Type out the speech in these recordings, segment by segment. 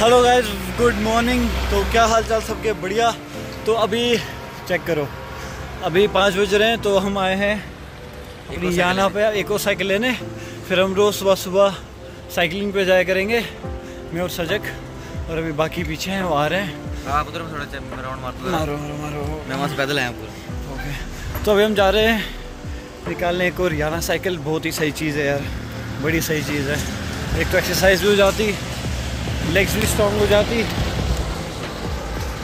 Hello guys, good morning. तो क्या हाल चाल सबके? बढ़िया। तो अभी चेक करो, अभी 5 बज रहे हैं। तो हम आए हैं यहाँ पे एको साइकिल लेने। फिर हम रोज़ सुबह सुबह साइकिलिंग पे जाया करेंगे, मैं और सजक। और अभी बाकी पीछे हैं, वो आ रहे हैं। आप उधर में थोड़ा राउंड मारो। मैं वहाँ से पैदल आया पूरा। ओके, तो अभी हम जा रहे हैं निकालने एको रियाना साइकिल। बहुत ही सही चीज़ है यार, बड़ी सही चीज़ है। एक तो एक्सरसाइज भी हो जाती, लेग्स भी स्ट्रॉन्ग हो जाती।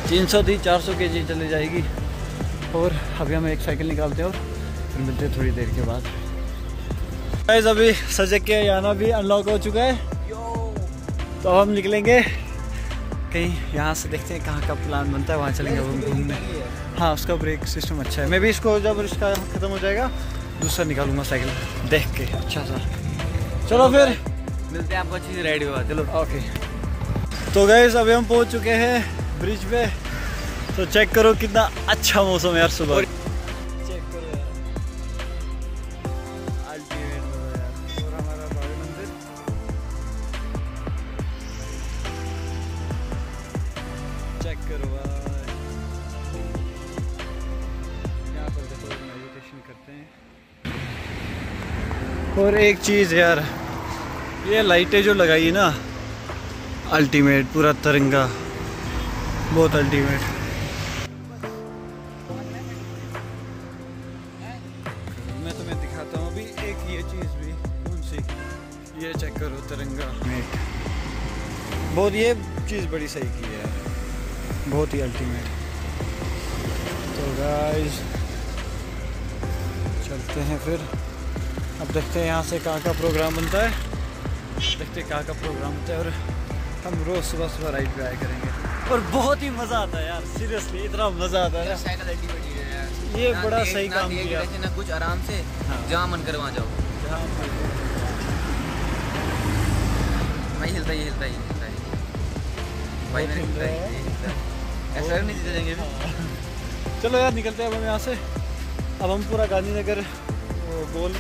300 थी 400 kg चले जाएगी। और अभी हम एक साइकिल निकालते हैं और फिर मिलते हैं थोड़ी देर के बाद। गाइस, अभी सजग के याना भी अनलॉक हो चुका है। तो अब हम निकलेंगे कहीं, यहाँ से देखते हैं कहाँ का प्लान बनता है, वहाँ चलेंगे हम घूमने। हाँ, उसका ब्रेक सिस्टम अच्छा है। मैं भी इसको जब इसका ख़त्म हो जाएगा दूसरा निकालूंगा साइकिल देख के। अच्छा सा, चलो फिर मिलते हैं। आपको अच्छी सी राइड हुआ, चलो ओके। तो गाइस, अभी हम पहुंच चुके हैं ब्रिज पे। तो चेक करो कितना अच्छा मौसम है यार सुबह। चेक करो यार, अल्टीमेट मजा है। और हमारा बाबा मंदिर चेक करो भाई। यहाँ पर देखो, मेडिटेशन करते हैं। और एक चीज़ यार, ये लाइटें जो लगाई ना, अल्टीमेट, पूरा तिरंगा, बहुत अल्टीमेट। मैं तुम्हें दिखाता हूँ अभी एक ये चीज़ भी उनसे, ये चेक करो तिरंगा। बहुत ये चीज़ बड़ी सही की है, बहुत ही अल्टीमेट। तो गाइस चलते हैं फिर, अब देखते हैं यहाँ से कहाँ का प्रोग्राम बनता है। देखते हैं कहाँ का प्रोग्राम बनता है और हम रोज सुबह सुबह राइड पे आया करेंगे। और बहुत ही मजा आता है यार, सीरियसली इतना मजा आता है। साइकिल अल्टीमेट है यार, ये बड़ा सही काम किया ना। कुछ आराम से जहाँ मन करवा जाओ, जहाँ मैं हिलता ही ऐसा नहीं चलेंगे। चलो यार, निकलते हैं अब हम यहाँ से। अब हम पूरा गांधीनगर गोल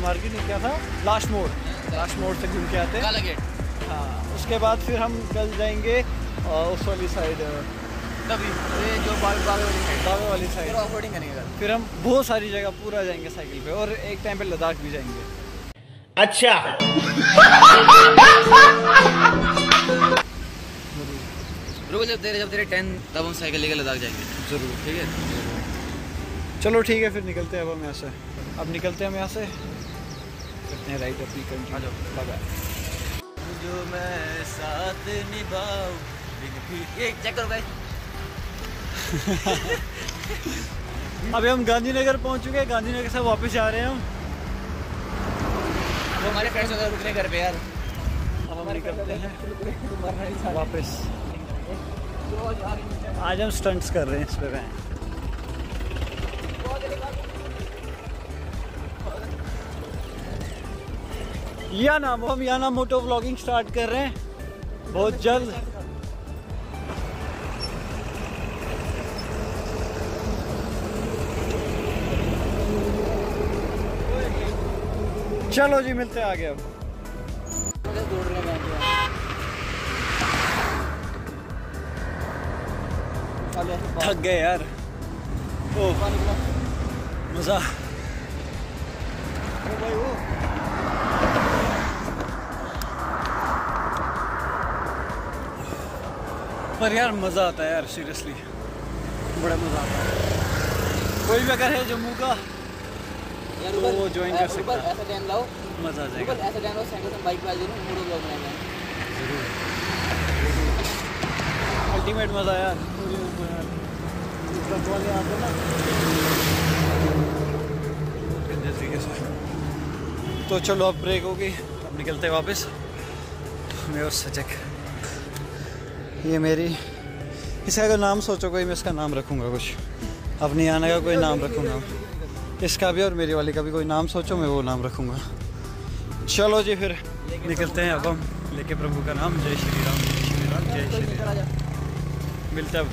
मार्केट में क्या था, लास्ट मोड़ से घूम के आते हैं। हाँ, उसके बाद फिर हम कल जाएंगे उस वाली साइड, तभी जो बागे वाली साइड ऑफ रोडिंग करेंगे। फिर हम बहुत सारी जगह पूरा जाएंगे साइकिल पे, और एक टाइम पे लद्दाख भी जाएंगे। अच्छा रुको, जब तेरे 10 तब हम साइकिल लेके लद्दाख जाएंगे जरूर, ठीक है? चलो ठीक है, फिर निकलते हैं अब हम यहाँ से। करते हैं राइट अपनी कंट्री। जो मैं साथ निभाऊं एक चेक करो भाई। अभी हम गांधीनगर पहुंच चुके हैं, गांधीनगर से वापस जा रहे हैं हम। तो हमारे फ्रेंड्स वगैरह रुकने घर पे यार। अब हम निकलते हैं वापस। आज हम स्टंट्स कर रहे हैं इस पे। हम याना मोटो व्लॉगिंग स्टार्ट कर रहे हैं बहुत जल्द। चलो जी, मिलते हैं आगे। अब थक गए यार, ओ मजा। पर यार मज़ा आता है यार, सीरियसली बड़ा मज़ा आता है। कोई भी अगर है जम्मू का यार, वो ज्वाइन कर सकता है। ऐसा टैन लाओ, मज़ा आ जाएगा। ऐसा टैन लाओ, साइकिल से बाइक पे आ जाओ, मोटो व्लॉग बनाएंगे जरूर। अल्टीमेट मज़ा यार, वाले आते ना जैसे के साथ। तो चलो अब ब्रेक होगी, अब निकलते हैं वापस मैं और सजग। ये मेरी, इसका कोई नाम सोचो, कोई मैं इसका नाम रखूँगा कुछ, अपनी आने का कोई नाम रखूँगा। इसका भी और मेरी वाली का भी कोई नाम सोचो, मैं वो नाम रखूँगा। चलो जी, फिर निकलते हैं अब हम लेके प्रभु का नाम। जय श्री राम, जय श्री राम, जय श्री राम। मिलते अब।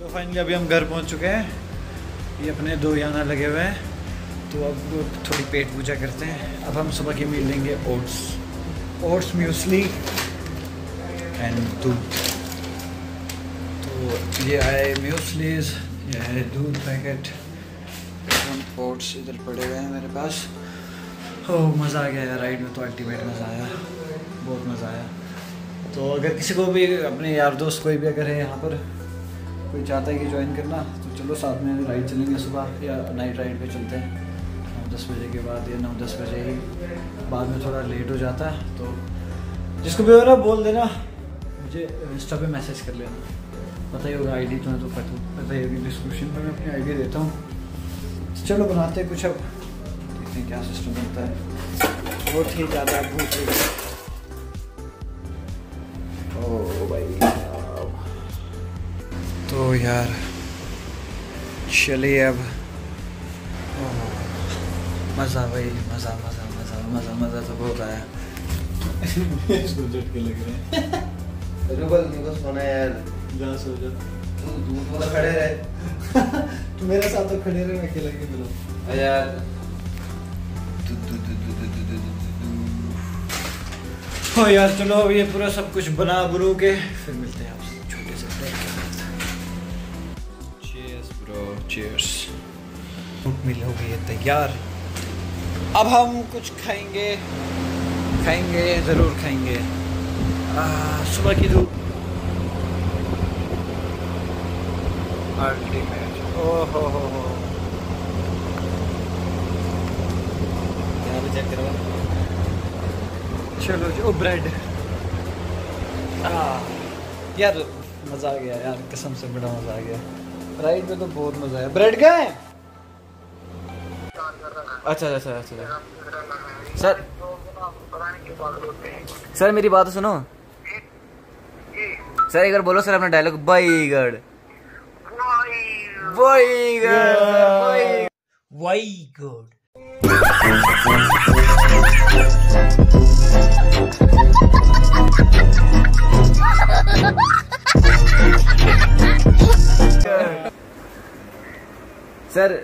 तो फाइनली अभी हम घर पहुँच चुके हैं। ये अपने 2 याना लगे हुए हैं। तो अब थोड़ी पेट पूजा करते हैं। अब हम सुबह की मील लेंगे ओट्स म्यूसली एंड दूध। तो ये आए म्यूसलीज, यह है दूध पैकेट, पॉट्स इधर पड़े हुए हैं मेरे पास। हो मज़ा आ गया यार राइड में, तो अल्टीमेट मज़ा आया, बहुत मज़ा आया। तो अगर किसी को भी अपने यार दोस्त कोई भी अगर है यहाँ पर कोई चाहता है कि ज्वाइन करना, तो चलो साथ में राइड चलेंगे सुबह या नाइट राइड पे चलते हैं 9-10 बजे के बाद, या 9-10 बजे ही, बाद में थोड़ा लेट हो जाता है। तो जिसको भी हो ना बोल देना, मुझे इंस्टा पे मैसेज कर लेना, पता ही होगा आईडी तुम्हें, तो पता ही होगी, डिस्क्रिप्शन पर मैं अपनी आईडी देता हूँ। चलो बनाते हैं कुछ, अब देखते हैं क्या सिस्टम बनता है। बहुत ही ज़्यादा भूख लगी। ओ भाई, तो यार चलिए अब, मज़ा भाई, मज़ा मज़ा मज़ा मज़ा मज़ा तो बहुत आया। इसको झटके लग रहे हैं। रुबल नहीं बस सोना यार, जहाँ सो जा तू, दूर खड़े रहे तू मेरे साथ, तो खड़े रहे, मैं अकेला के मिलो यार। हो यार चलो अब ये पूरा सब कुछ बना बुरू के फिर मिलते हैं आपसे छोटे से ब्रेक के साथ। Cheers bro, cheers. फूड मिल हो गई है तैयार, अब हम कुछ खाएंगे, खाएंगे ज़रूर खाएंगे। सुबह की धूप अल्टीमेट। ओहो हो यहाँ भी चेक करवा। चलो जी, ओ ब्रेड यार, मज़ा आ गया यार, कसम से बड़ा मज़ा आ गया राइड में, तो बहुत मज़ा आया। ब्रेड क्या है? अच्छा अच्छा अच्छा सर, सर मेरी बात सुनो सर, एक बार बोलो सर अपना डायलॉग, वाईगढ़ वाईगढ़ वाईगढ़। सर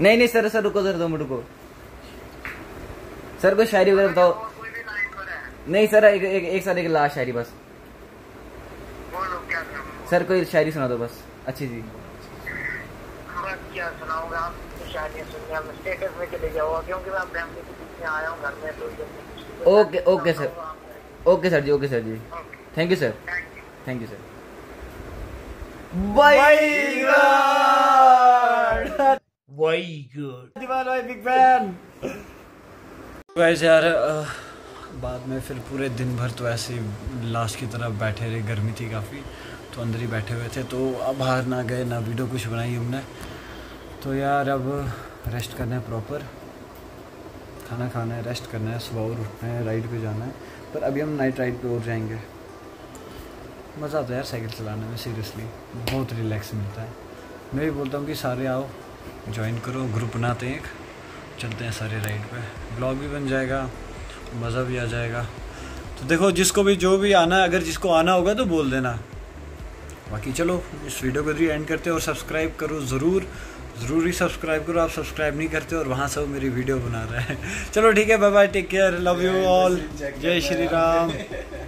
नहीं नहीं सर, सर रुको सर, दो मिनट रुको सर, कोई शायरी वगैरह बताओ। नहीं सर, एक सर एक लास्ट शायरी बस सर, कोई शायरी सुना दो बस अच्छी जी। क्या सुनाऊंगा आप, शायरी सुनिए आप, स्टेटस में चले जाओ क्योंकि मैं फैमिली के बीच में आया हूं घर में, तो okay okay sir, okay sir ji, okay sir ji, thank you sir, thank you sir. वाईगढ़ वाईगढ़ दीवार भाई, बिग फैन गाइस। यार बाद में फिर पूरे दिन भर तो ऐसे लास्ट की तरफ बैठे रहे, गर्मी थी काफ़ी तो अंदर ही बैठे हुए थे, तो अब बाहर ना गए ना वीडियो कुछ बनाई हमने। तो यार अब रेस्ट करना है प्रॉपर, खाना खाना है, रेस्ट करना है, सुबह और उठना है, राइड पे जाना है। पर अभी हम नाइट राइड पे और जाएंगे। मज़ा आता है यार साइकिल चलाने में, सीरियसली बहुत रिलैक्स मिलता है। मैं भी बोलता हूँ कि सारे आओ ज्वाइन करो, ग्रुप बनाते हैं एक, चलते हैं सारे राइड पे, ब्लॉग भी बन जाएगा, मज़ा भी आ जाएगा। तो देखो जिसको भी जो भी आना है, अगर जिसको आना होगा तो बोल देना। बाकी चलो इस वीडियो को भी एंड करते हैं, और सब्सक्राइब करो ज़रूर, ज़रूरी सब्सक्राइब करो, आप सब्सक्राइब नहीं करते और वहाँ से वो मेरी वीडियो बना रहे हैं। चलो ठीक है, bye bye, take care, love you all, जय श्री राम।